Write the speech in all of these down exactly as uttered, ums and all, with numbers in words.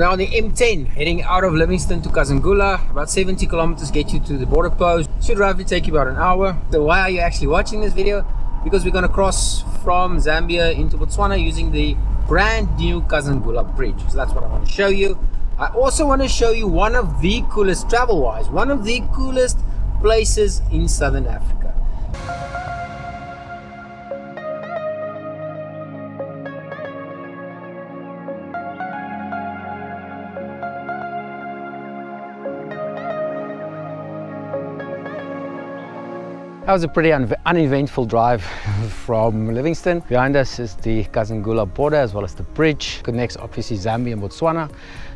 I'm now on the M ten, heading out of Livingstone to Kazungula. About seventy kilometers get you to the border post. Should roughly take you about an hour. So why are you actually watching this video? Because we're going to cross from Zambia into Botswana using the brand new Kazungula bridge. So that's what I want to show you. I also want to show you one of the coolest, travel wise, one of the coolest places in Southern Africa. That was a pretty un uneventful drive from Livingstone. Behind us is the Kazungula border as well as the bridge. Connects obviously Zambia and Botswana.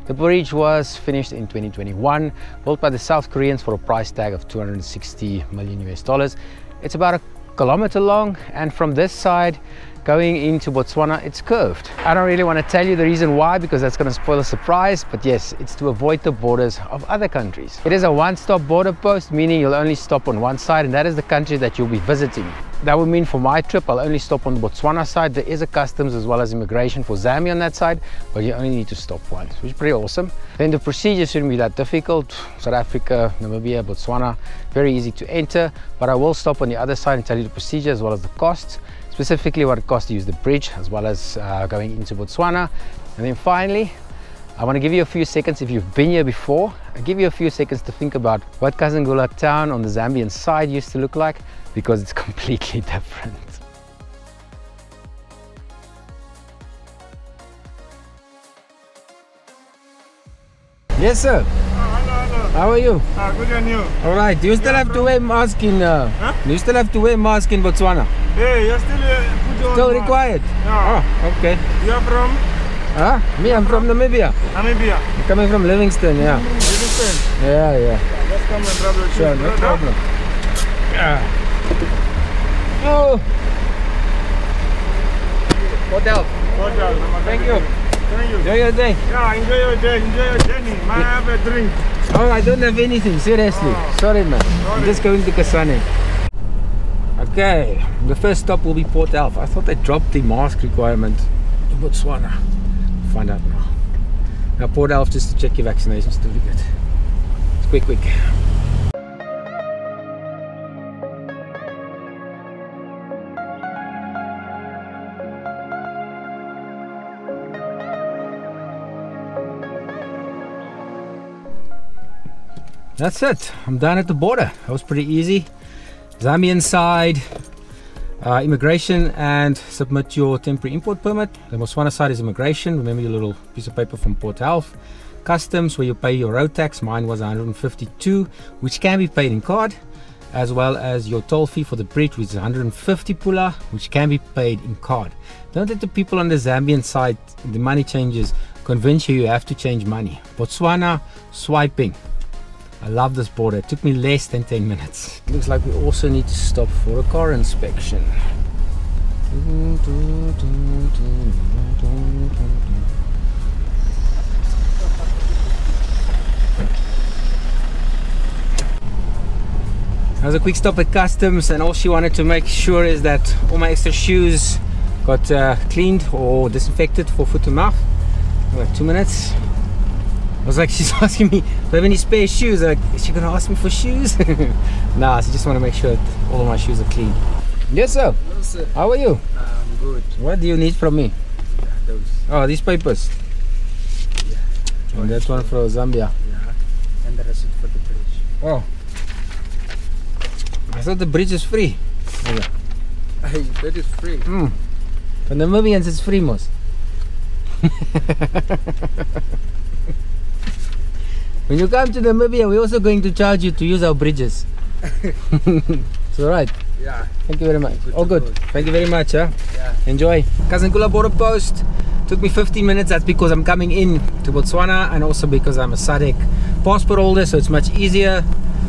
The bridge was finished in twenty twenty-one, built by the South Koreans for a price tag of two hundred sixty million U S dollars. It's about a kilometer long, and from this side going into Botswana, it's curved. I don't really want to tell you the reason why, because that's going to spoil a surprise, but yes, it's to avoid the borders of other countries. It is a one-stop border post, meaning you'll only stop on one side, and that is the country that you'll be visiting. That would mean for my trip, I'll only stop on the Botswana side. There is a customs as well as immigration for Zambia on that side, but you only need to stop once, which is pretty awesome. Then the procedure shouldn't be that difficult. South Africa, Namibia, Botswana, very easy to enter, but I will stop on the other side and tell you the procedure as well as the costs. Specifically what it costs to use the bridge as well as uh, going into Botswana. And then finally, I want to give you a few seconds, if you've been here before, I'll give you a few seconds to think about what Kazungula town on the Zambian side used to look like, because it's completely different. Yes, sir. How are you? Ah, good, and you? All right. Do you still yeah, have to wear mask in? Uh, huh? Do you still have to wear mask in Botswana? Yeah, you're still uh, put on still required. Yeah. Oh, okay. You are from? Huh? Me, you're I'm from, from Namibia. Namibia. I'm coming from Livingstone, yeah. Livingstone. Yeah, yeah. yeah let's come and grab your shoes. Sure, no brother. problem. Yeah. Oh. Port Elf. Port Elf. Thank you. Thank you. Enjoy your day. Yeah, enjoy your day. Enjoy your journey. Might yeah. have a drink. Oh, I don't have anything, seriously. Oh, sorry, man. Sorry. I'm just going to Kasane. Okay, the first stop will be Port Elf. I thought they dropped the mask requirement in Botswana. We'll find out now. Now, Port Elf, just to check your vaccination certificate. It's quick, quick. That's it. I'm down at the border. That was pretty easy. Zambian side, uh, immigration, and submit your temporary import permit. The Botswana side is immigration. Remember your little piece of paper from Port Elf. Customs, where you pay your road tax. Mine was one hundred fifty-two, which can be paid in card, as well as your toll fee for the bridge, which is one hundred fifty pula, which can be paid in card. Don't let the people on the Zambian side, the money changers, convince you you have to change money. Botswana, swiping. I love this border. It took me less than ten minutes. Looks like we also need to stop for a car inspection. That was a quick stop at customs, and all she wanted to make sure is that all my extra shoes got uh, cleaned or disinfected for foot and mouth. About two minutes. I was like, she's asking me, do I have any spare shoes? Like, is she gonna ask me for shoes? Nah, so just want to make sure that all of my shoes are clean. Yes, sir. Yes, sir. How are you? Uh, I'm good. What do you need from me? Yeah, those. Oh, these papers. Yeah. And that one for Zambia. Yeah. And the receipt for the bridge. Oh. I thought the bridge is free. Yeah. Hey, that is free. Mm. For Namibians, it's free, most. When you come to Namibia, we're also going to charge you to use our bridges. It's alright. Yeah. Thank you very much. Good All good. Go. Thank you very much. Huh? Yeah. Enjoy. Kazungula border post. Took me fifteen minutes. That's because I'm coming in to Botswana, and also because I'm a S A D C passport holder, so it's much easier.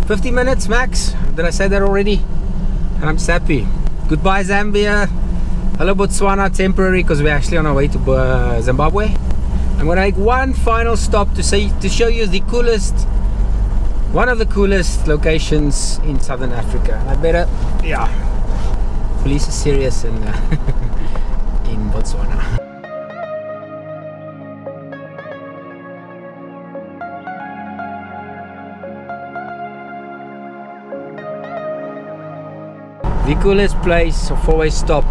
fifteen minutes max. Did I say that already? And I'm just happy. Goodbye, Zambia. Hello, Botswana. Temporary, because we're actually on our way to uh, Zimbabwe. I'm gonna make one final stop to say to show you the coolest, one of the coolest locations in Southern Africa. I better, yeah. Police is serious in uh, in Botswana. The coolest place, a four-way stop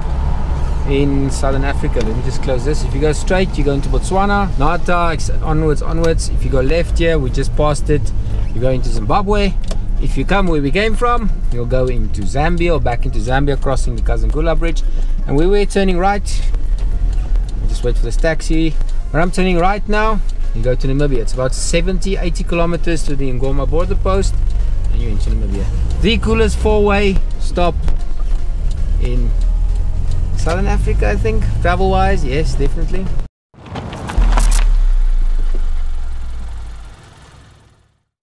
in Southern Africa. Let me just close this. If you go straight, you go into Botswana, Nata, onwards, onwards. If you go left here, we just passed it, you go into Zimbabwe. If you come where we came from, you'll go into Zambia or back into Zambia, crossing the Kazungula bridge. And we were turning right. Just wait for this taxi. Where I'm turning right now, you go to Namibia. It's about seventy, eighty kilometers to the Ngoma border post, and you're into Namibia. The coolest four-way stop in Southern Africa, I think, travel-wise. Yes, definitely.